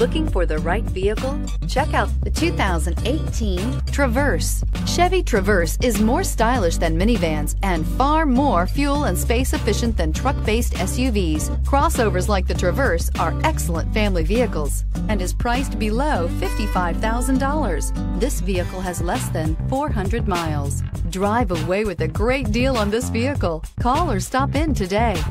Looking for the right vehicle? Check out the 2018 Traverse. Chevy Traverse is more stylish than minivans and far more fuel and space efficient than truck-based SUVs. Crossovers like the Traverse are excellent family vehicles and is priced below $55,000. This vehicle has less than 400 miles. Drive away with a great deal on this vehicle. Call or stop in today.